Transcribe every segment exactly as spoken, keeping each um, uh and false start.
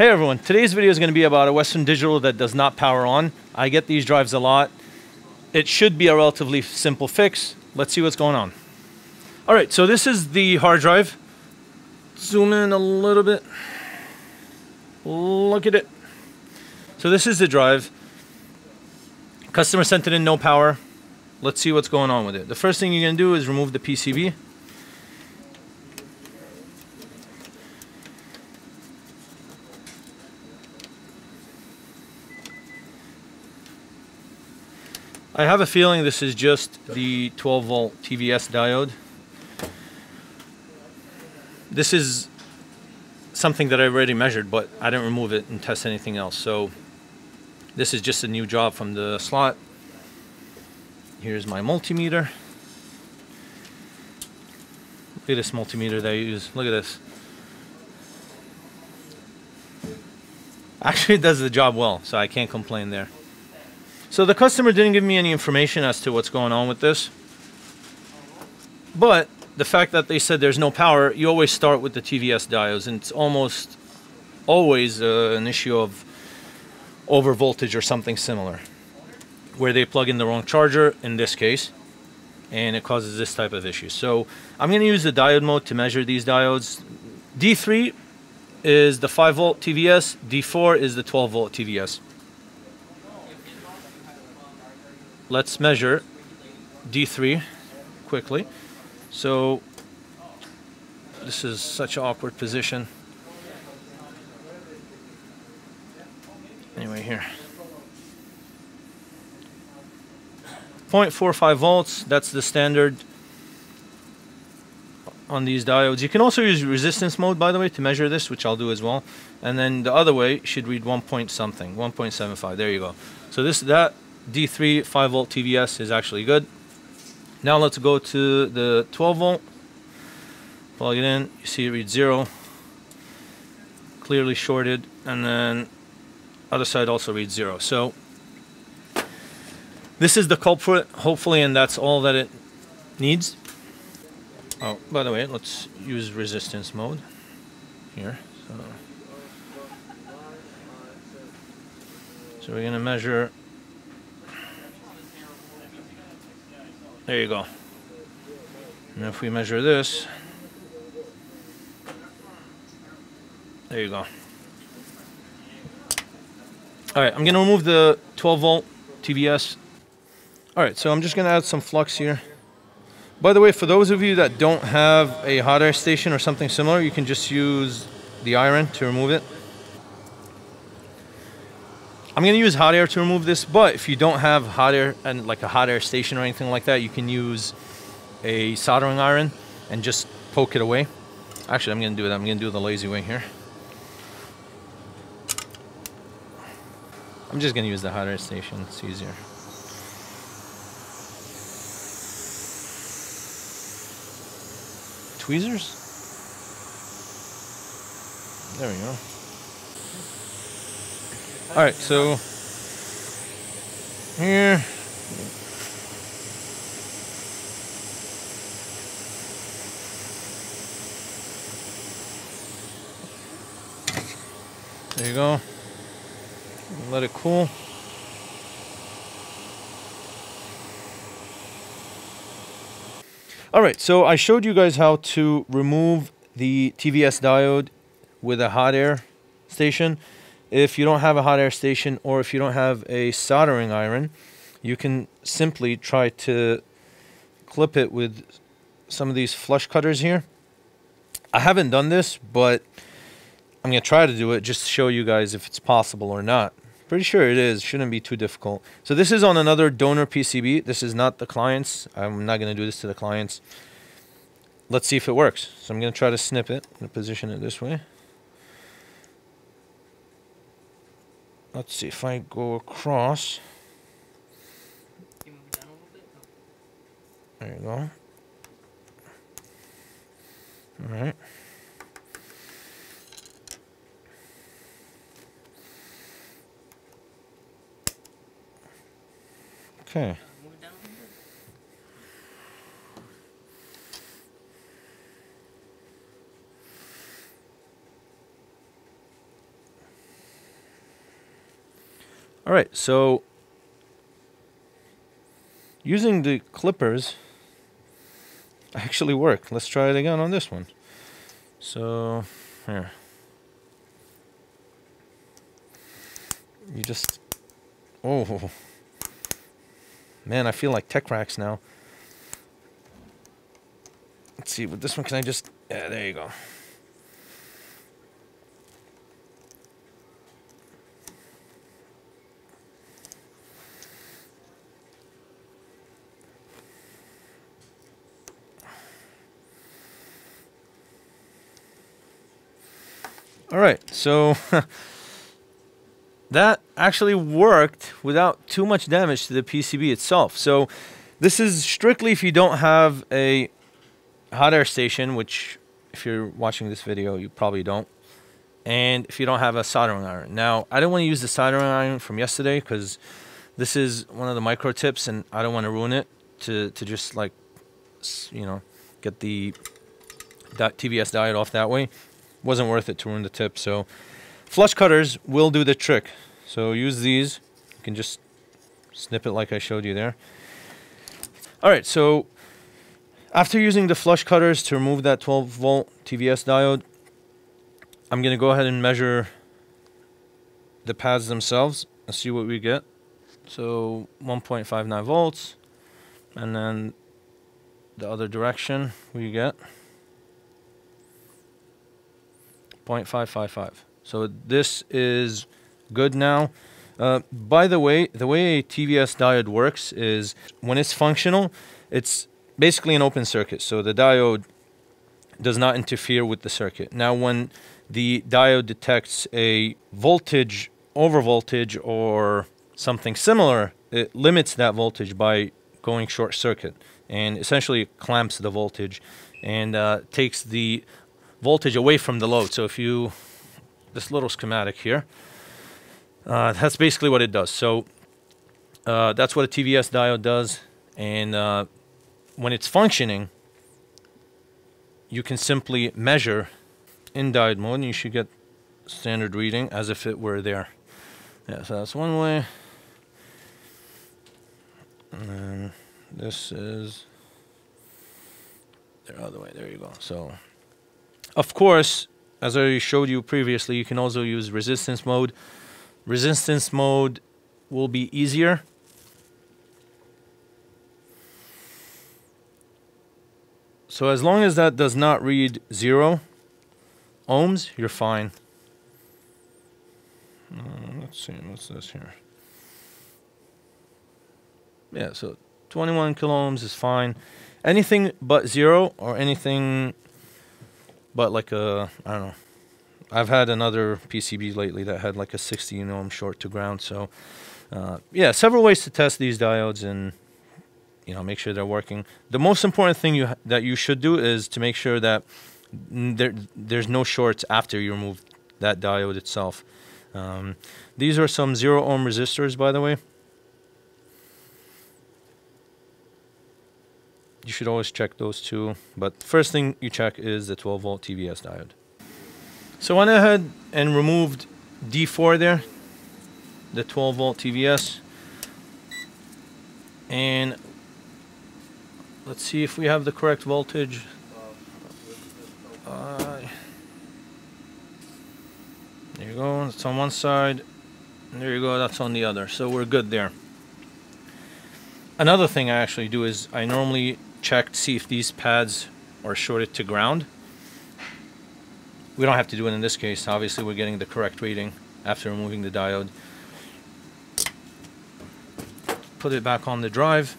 Hey everyone, today's video is going to be about a Western Digital that does not power on. I get these drives a lot. It should be a relatively simple fix. Let's see what's going on. All right, so this is the hard drive. Zoom in a little bit. Look at it. So this is the drive. Customer sent it in, no power. Let's see what's going on with it. The first thing you're going to do is remove the P C B. I have a feeling this is just the twelve volt T V S diode. This is something that I already measured, but I didn't remove it and test anything else. So this is just a new job from the slot. Here's my multimeter. Look at this multimeter that I use. Look at this. Actually, it does the job well, so I can't complain there. So the customer didn't give me any information as to what's going on with this. But the fact that they said there's no power, you always start with the T V S diodes, and it's almost always uh, an issue of over voltage or something similar, where they plug in the wrong charger, in this case, and it causes this type of issue. So I'm going to use the diode mode to measure these diodes. D three is the five volt T V S, D four is the twelve volt T V S. Let's measure D three quickly. So this is such an awkward position. Anyway, here. zero point four five volts, that's the standard on these diodes. You can also use resistance mode, by the way, to measure this, which I'll do as well. And then the other way should read one point something, one point seven five, there you go. So this, that D three five volt T V S is actually good. Now let's go to the twelve volt. Plug it in. You see it reads zero. Clearly shorted. And then other side also reads zero. So this is the culprit, hopefully, and that's all that it needs. Oh, by the way, let's use resistance mode here. So, so we're going to measure. There you go. And if we measure this, there you go. All right, I'm going to remove the twelve volt T V S. All right, so I'm just going to add some flux here. By the way, for those of you that don't have a hot air station or something similar, you can just use the iron to remove it. I'm going to use hot air to remove this, but if you don't have hot air and like a hot air station or anything like that, you can use a soldering iron and just poke it away. Actually, I'm going to do that. I'm going to do it the lazy way here. I'm just going to use the hot air station. It's easier. Tweezers? There we go. All right, so here, there you go, let it cool. All right, so I showed you guys how to remove the T V S diode with a hot air station. If you don't have a hot air station or if you don't have a soldering iron, you can simply try to clip it with some of these flush cutters here. I haven't done this, but I'm going to try to do it just to show you guys if it's possible or not. Pretty sure it is. Shouldn't be too difficult. So this is on another donor P C B. This is not the client's. I'm not going to do this to the client's. Let's see if it works. So I'm going to try to snip it. I'm going to position it this way. Let's see if I go across. There you go. All right. Okay. All right, so using the clippers actually worked. Let's try it again on this one. So here, you just, oh man, I feel like Techrax now. Let's see, with this one, can I just, yeah, there you go. All right, so that actually worked without too much damage to the P C B itself. So this is strictly if you don't have a hot air station, which if you're watching this video, you probably don't. And if you don't have a soldering iron. Now, I don't want to use the soldering iron from yesterday because this is one of the micro tips and I don't want to ruin it to, to just like, you know, get the T V S diode off that way. Wasn't worth it to ruin the tip. So flush cutters will do the trick. So use these. You can just snip it like I showed you there. All right, so after using the flush cutters to remove that twelve volt T V S diode, I'm gonna go ahead and measure the pads themselves and see what we get. So one point five nine volts, and then the other direction we get zero point five five five. So this is good now. Uh, by the way, the way a T V S diode works is when it's functional, it's basically an open circuit. So the diode does not interfere with the circuit. Now, when the diode detects a voltage over voltage or something similar, it limits that voltage by going short circuit. And essentially it clamps the voltage and uh, takes the voltage away from the load. So if you, this little schematic here, uh, that's basically what it does. So uh, that's what a T V S diode does. And uh, when it's functioning, you can simply measure in diode mode and you should get standard reading as if it were there. Yeah, so that's one way. And this is the other way, there you go. So, of course, as I showed you previously, you can also use resistance mode. Resistance mode will be easier. So as long as that does not read zero ohms, you're fine. Uh, let's see, what's this here? Yeah, so twenty-one kilo ohms is fine. Anything but zero or anything... But like a, I don't know, I've had another P C B lately that had like a sixteen ohm short to ground. So uh, yeah, several ways to test these diodes and, you know, make sure they're working. The most important thing you ha that you should do is to make sure that there, there's no shorts after you remove that diode itself. Um, these are some zero ohm resistors, by the way. You should always check those two, but first thing you check is the twelve volt T V S diode. So I went ahead and removed D four there, the twelve volt T V S, and let's see if we have the correct voltage. Uh, there you go, it's on one side, and there you go, that's on the other, so we're good there. Another thing I actually do is I normally check to see if these pads are shorted to ground. We don't have to do it in this case. Obviously, we're getting the correct reading after removing the diode. Put it back on the drive.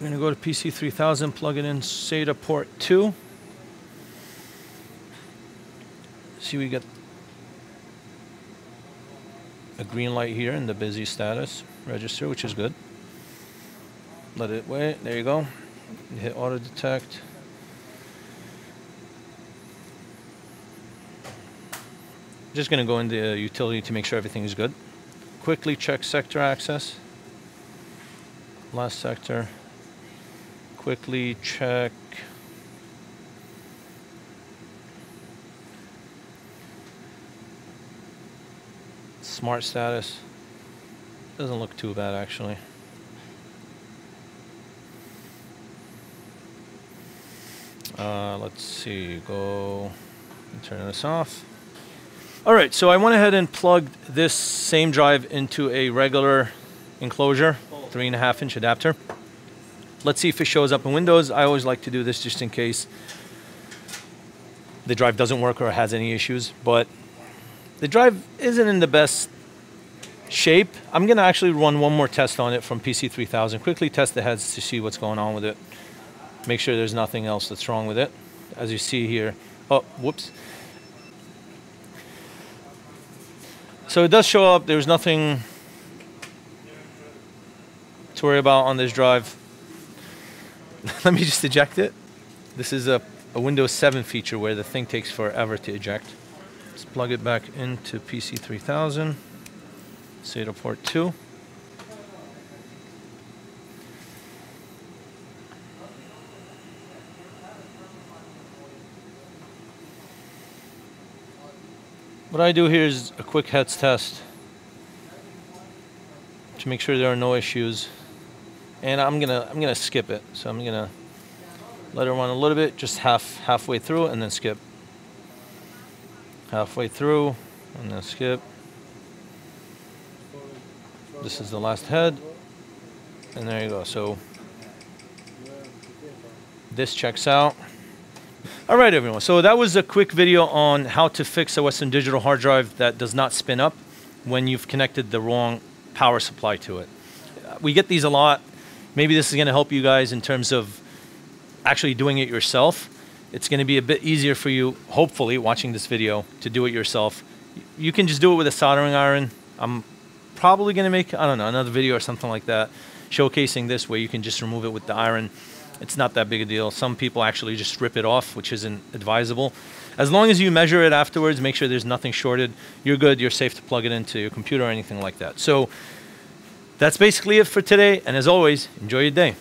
I'm going to go to P C three thousand, plug it in SATA port two. See, we got a green light here in the busy status register, which is good. Let it wait. There you go. You hit auto detect. Just going to go into the utility to make sure everything is good. Quickly check sector access. Last sector. Quickly check smart status. Doesn't look too bad actually. Uh, let's see. Go and turn this off. All right, so I went ahead and plugged this same drive into a regular enclosure, three and a half inch adapter. Let's see if it shows up in Windows. I always like to do this just in case the drive doesn't work or has any issues, but the drive isn't in the best shape. I'm gonna actually run one more test on it from P C three thousand, quickly test the heads to see what's going on with it. Make sure there's nothing else that's wrong with it. As you see here, oh, whoops. So it does show up. There's nothing to worry about on this drive. Let me just eject it. This is a, a Windows seven feature where the thing takes forever to eject. Let's plug it back into P C three thousand, SATA port two. What I do here is a quick heads test to make sure there are no issues, and I'm gonna I'm gonna skip it. So I'm gonna let it run a little bit, just half halfway through, and then skip. Halfway through, and then skip. This is the last head, and there you go. So this checks out. All right, everyone, so that was a quick video on how to fix a Western Digital hard drive that does not spin up when you've connected the wrong power supply to it. We get these a lot. Maybe this is going to help you guys in terms of actually doing it yourself. It's going to be a bit easier for you, hopefully, watching this video, to do it yourself. You can just do it with a soldering iron. I'm probably going to make, I don't know, another video or something like that, showcasing this where you can just remove it with the iron. It's not that big a deal. Some people actually just rip it off, which isn't advisable. As long as you measure it afterwards, make sure there's nothing shorted, you're good, you're safe to plug it into your computer or anything like that. So that's basically it for today. And as always, enjoy your day.